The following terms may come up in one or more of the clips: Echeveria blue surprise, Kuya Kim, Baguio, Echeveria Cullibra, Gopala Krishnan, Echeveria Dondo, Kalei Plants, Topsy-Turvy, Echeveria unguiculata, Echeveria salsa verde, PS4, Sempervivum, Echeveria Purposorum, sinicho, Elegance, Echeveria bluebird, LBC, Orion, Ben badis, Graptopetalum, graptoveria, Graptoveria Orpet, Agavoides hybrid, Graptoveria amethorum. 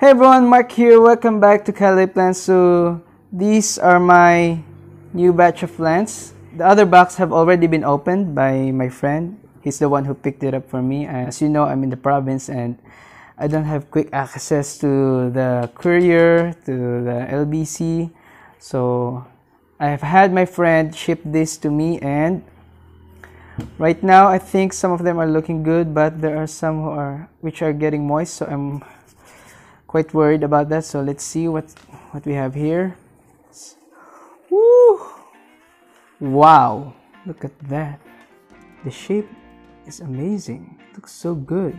Hey everyone, Mark here. Welcome back to Kalei Plants. So these are my new batch of plants. The other box have already been opened by my friend. He's the one who picked it up for me. As you know, I'm in the province and I don't have quick access to the courier, to the LBC. So I have had my friend ship this to me, and right now I think some of them are looking good, but there are some which are getting moist. So I'm quite worried about that. So let's see what we have here. Woo! Wow, look at that. The shape is amazing. It looks so good.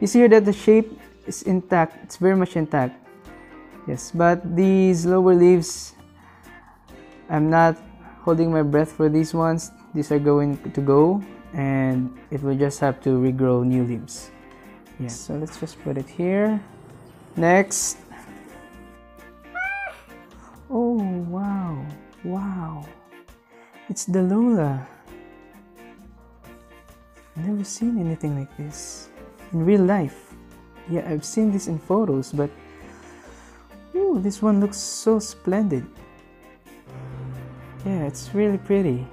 You see here that the shape is intact. It's very much intact. Yes, but these lower leaves, I'm not holding my breath for these ones. These are going to go, and it will just have to regrow new leaves. Yes, so let's just put it here. Next. Oh wow, wow, it's the Lola. I've never seen anything like this in real life. Yeah, I've seen this in photos, but ooh, this one looks so splendid. Yeah, it's really pretty.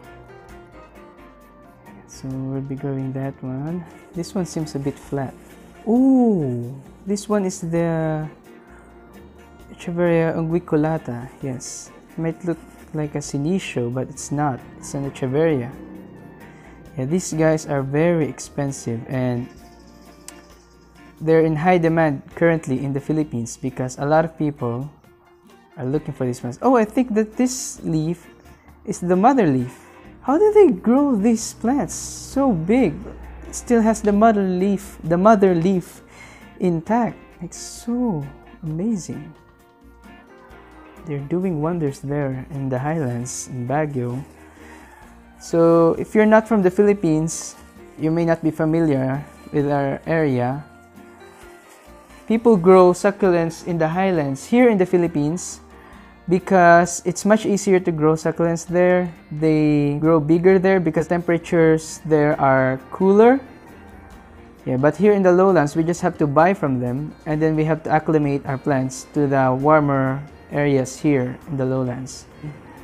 So we'll be growing that one. This one seems a bit flat. Ooh, this one is the Echeveria unguiculata. Yes, it might look like a sinicho, but it's not. It's an Echeveria. Yeah, these guys are very expensive and they're in high demand currently in the Philippines because a lot of people are looking for these ones. Oh, I think that this leaf is the mother leaf. How do they grow these plants so big? It still has the mother leaf intact. It's so amazing. They're doing wonders there in the highlands in Baguio. So if you're not from the Philippines, you may not be familiar with our area. People grow succulents in the highlands here in the Philippines because it's much easier to grow succulents there. They grow bigger there because temperatures there are cooler. Yeah, but here in the lowlands, we just have to buy from them, and then we have to acclimate our plants to the warmer areas here in the lowlands.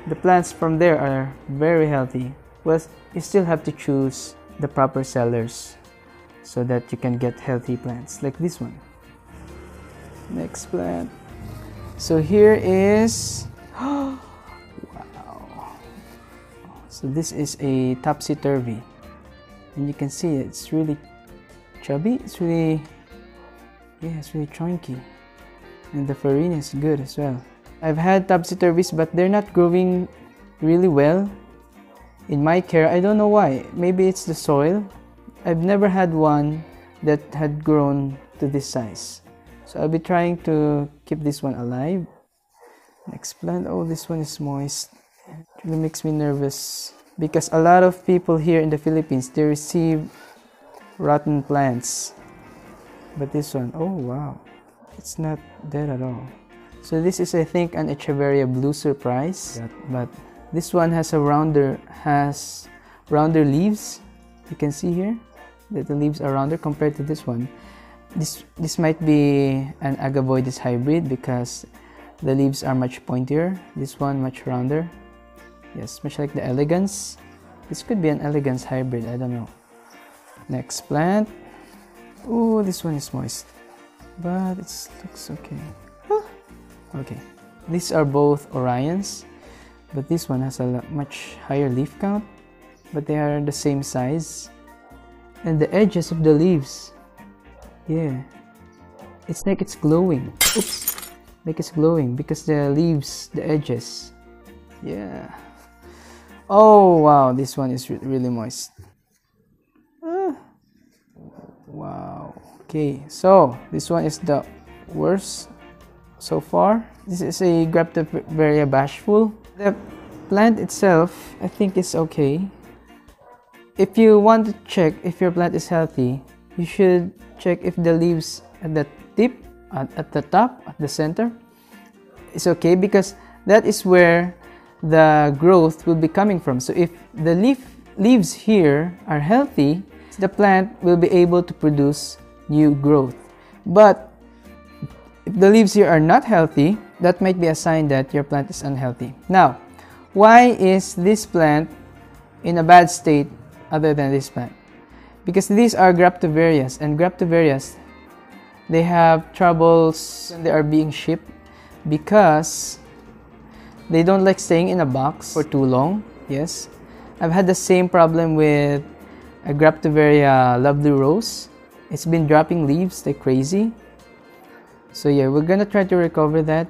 The plants from there are very healthy. Well, you still have to choose the proper sellers so that you can get healthy plants like this one. Next plant. So here is... wow! So this is a Topsy-Turvy. And you can see it's really chubby, it's really chunky, and the farina is good as well. I've had Topsy-Turvies, but they're not growing really well in my care. I don't know why. Maybe it's the soil. I've never had one that had grown to this size, so I'll be trying to keep this one alive. Next plant. Oh, this one is moist. It really makes me nervous because a lot of people here in the Philippines, they receive rotten plants, but this one, oh wow, it's not dead at all. So this is, I think, an Echeveria blue surprise, but this one has rounder leaves. You can see here that the leaves are rounder compared to this one, This might be an Agavoides hybrid because the leaves are much pointier. This one much rounder. Yes, much like the Elegance. This could be an Elegance hybrid, I don't know. Next plant. Oh, this one is moist, but it looks okay. Huh. Okay, these are both Orions, but this one has a much higher leaf count, but they are the same size. And the edges of the leaves, yeah, it's like it's glowing. Oops, like it's glowing because the leaves, the edges, yeah. Oh wow, this one is really moist. Wow. Okay, so this one is the worst so far. This is a Graptoveria Bashful. The plant itself, I think, is okay. If you want to check if your plant is healthy, you should check if the leaves at the tip, at the top, at the center, is okay, because that is where the growth will be coming from. So if the leaves here are healthy, the plant will be able to produce new growth. But if the leaves here are not healthy, that might be a sign that your plant is unhealthy. Now, why is this plant in a bad state other than this plant? Because these are Graptoverias, and Graptoverias, they have troubles when they are being shipped because they don't like staying in a box for too long. Yes, I've had the same problem with a Graptoveria Lovely Rose. It's been dropping leaves like crazy. So yeah, we're gonna try to recover that.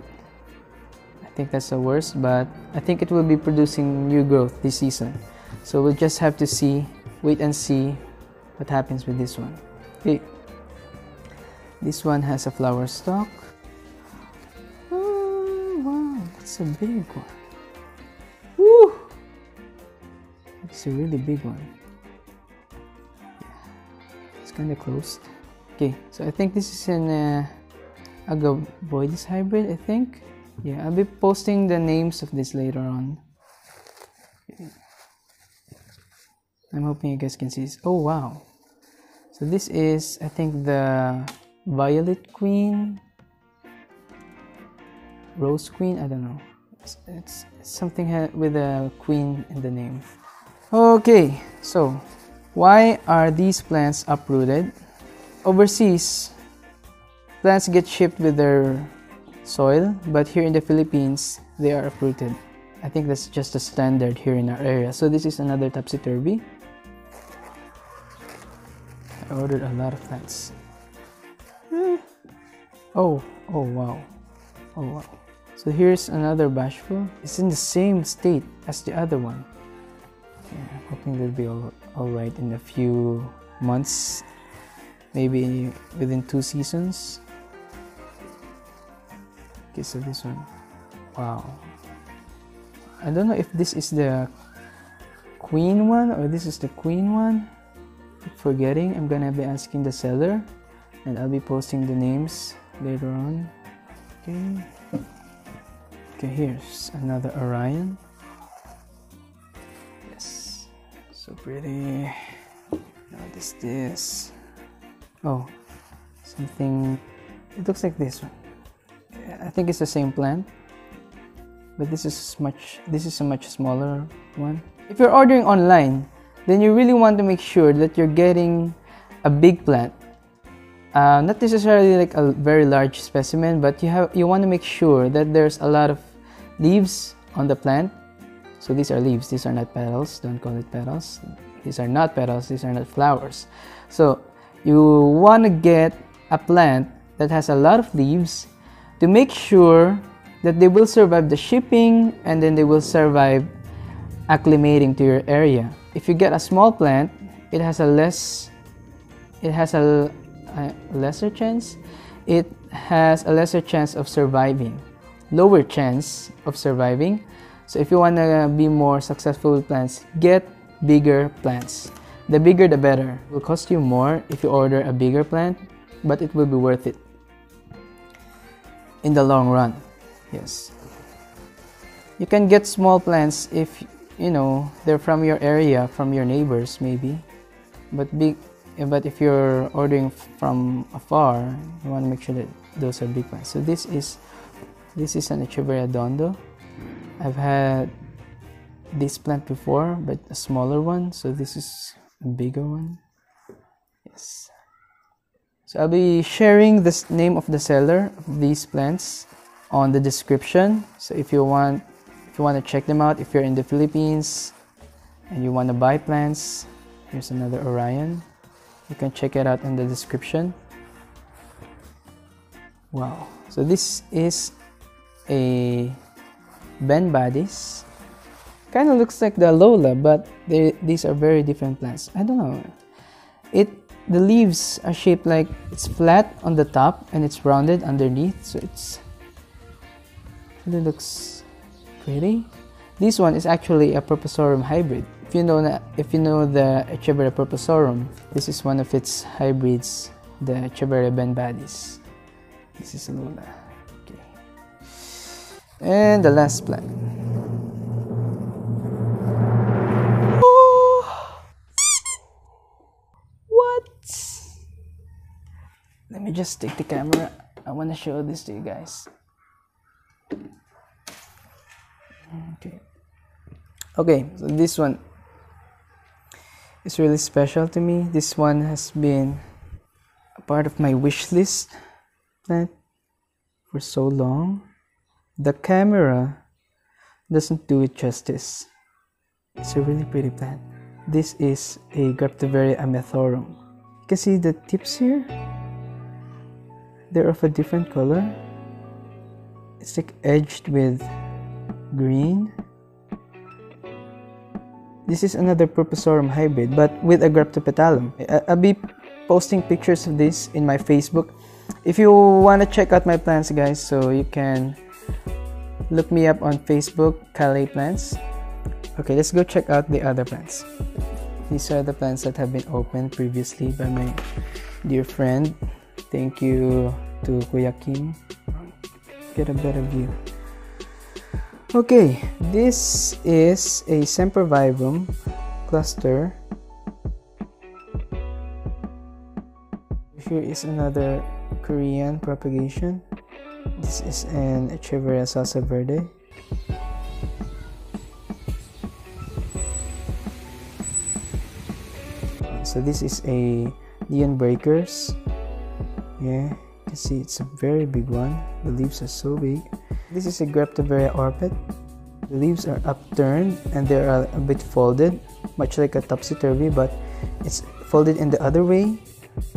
I think that's the worst, but I think it will be producing new growth this season. So we'll just have to see, wait and see what happens with this one. Okay. This one has a flower stalk. Oh wow, that's a big one. Woo! That's a really big one. Kind of closed. Okay, so I think this is an Agavoides hybrid, I think. Yeah, I'll be posting the names of this later on. I'm hoping you guys can see this. Oh wow, so this is, I think, the Violet Queen, Rose Queen, I don't know. It's something with a queen in the name. Okay, so why are these plants uprooted? Overseas, plants get shipped with their soil, but here in the Philippines, they are uprooted. I think that's just a standard here in our area. So this is another Topsy-Turvy. I ordered a lot of plants. Oh wow. Oh wow. So here's another Bashful. It's in the same state as the other one. Yeah, I'm hoping they'll be all right in a few months, maybe within 2 seasons. Okay, so this one, wow, I don't know if this is the queen one or this is the queen one. Keep forgetting. I'm gonna be asking the seller, and I'll be posting the names later on. Okay, here's another Orion. So pretty. What is this? Oh, something. It looks like this one. I think it's the same plant, but this is a much smaller one. If you're ordering online, then you really want to make sure that you're getting a big plant, not necessarily like a very large specimen, but you want to make sure that there's a lot of leaves on the plant. So these are leaves, these are not petals, don't call it petals. These are not petals, these are not flowers. So you want to get a plant that has a lot of leaves to make sure that they will survive the shipping, and then they will survive acclimating to your area. If you get a small plant, it has a lesser chance of surviving, lower chance of surviving. So if you want to be more successful with plants, get bigger plants. The bigger the better. It will cost you more if you order a bigger plant, but it will be worth it in the long run. Yes. You can get small plants if, you know, they're from your area, from your neighbors maybe. But big, But if you're ordering from afar, you want to make sure that those are big ones. So this is an Echeveria Dondo. I've had this plant before, but a smaller one. So this is a bigger one. Yes. So I'll be sharing the name of the seller of these plants on the description. So if you want to check them out, if you're in the Philippines and you want to buy plants, here's another Orion. You can check it out in the description. Wow. So this is a Ben badis. Kind of looks like the Alola, but these are very different plants. I don't know. The leaves are shaped like it's flat on the top and it's rounded underneath, so it's really looks pretty. This one is actually a Purposorum hybrid. If you know the Echeveria Purposorum, this is one of its hybrids, the Echeveria Ben badis. This is Alola. Okay. And the last plant. Let me just take the camera. I want to show this to you guys. Okay, so this one is really special to me. This one has been a part of my wish list plant for so long. The camera doesn't do it justice. It's a really pretty plant. This is a Graptoveria amethorum. You can see the tips here. They're of a different color. It's like edged with green. This is another Purposorum hybrid, but with a Graptopetalum. I'll be posting pictures of this in my Facebook. If you want to check out my plants, guys, so you can look me up on Facebook, Kalei Plants. Okay, let's go check out the other plants. These are the plants that have been opened previously by my dear friend. Thank you to Kuya Kim. Get a better view. Okay, this is a Sempervivum cluster. Here is another Korean propagation. This is an Echeveria salsa verde. So this is a Neon Breakers. Yeah, you can see it's a very big one. The leaves are so big. This is a Graptoveria Orpet. The leaves are upturned and they are a bit folded, much like a Topsy-Turvy, but it's folded in the other way.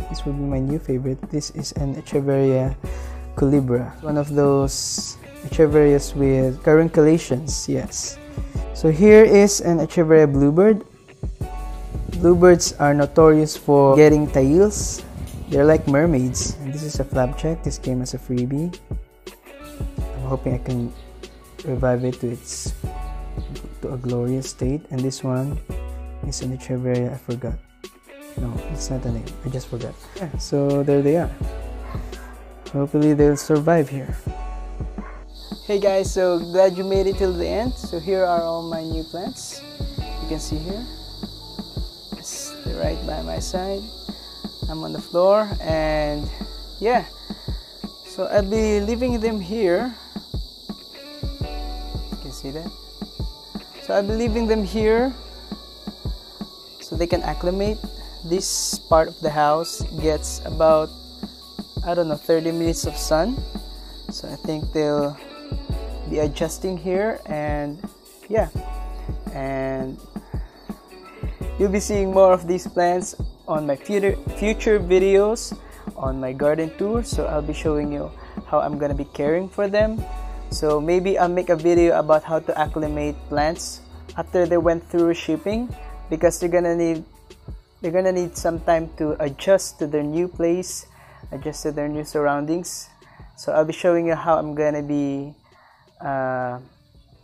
This would be my new favorite. This is an Echeveria Cullibra. One of those Echeverias with carunculations, yes. So here is an Echeveria bluebird. Bluebirds are notorious for getting tails. They're like mermaids. And this is a flapjack. This came as a freebie. I'm hoping I can revive it to a glorious state. And this one is an Echeveria. I forgot. No, it's not the name. I just forgot. Yeah, so there they are. Hopefully they'll survive here. Hey guys, so glad you made it till the end. So here are all my new plants. You can see here. Yes, they're right by my side. I'm on the floor, and yeah, so I'll be leaving them here. You can see that. So I'll be leaving them here so they can acclimate. This part of the house gets about, I don't know, 30 minutes of sun, so I think they'll be adjusting here. And yeah, and you'll be seeing more of these plants on my future videos on my garden tour. So I'll be showing you how I'm gonna be caring for them. So maybe I'll make a video about how to acclimate plants after they went through shipping, because they're gonna need some time to adjust to their new place, adjust to their new surroundings. So I'll be showing you how I'm gonna be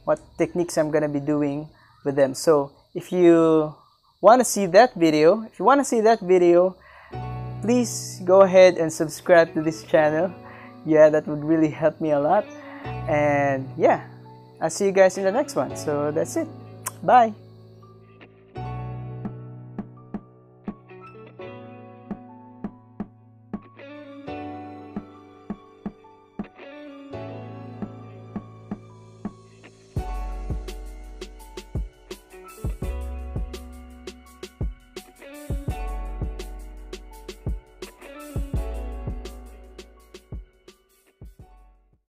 what techniques I'm gonna be doing with them. So if you want to see that video, please go ahead and subscribe to this channel. Yeah, that would really help me a lot. And yeah, I'll see you guys in the next one. So that's it. Bye.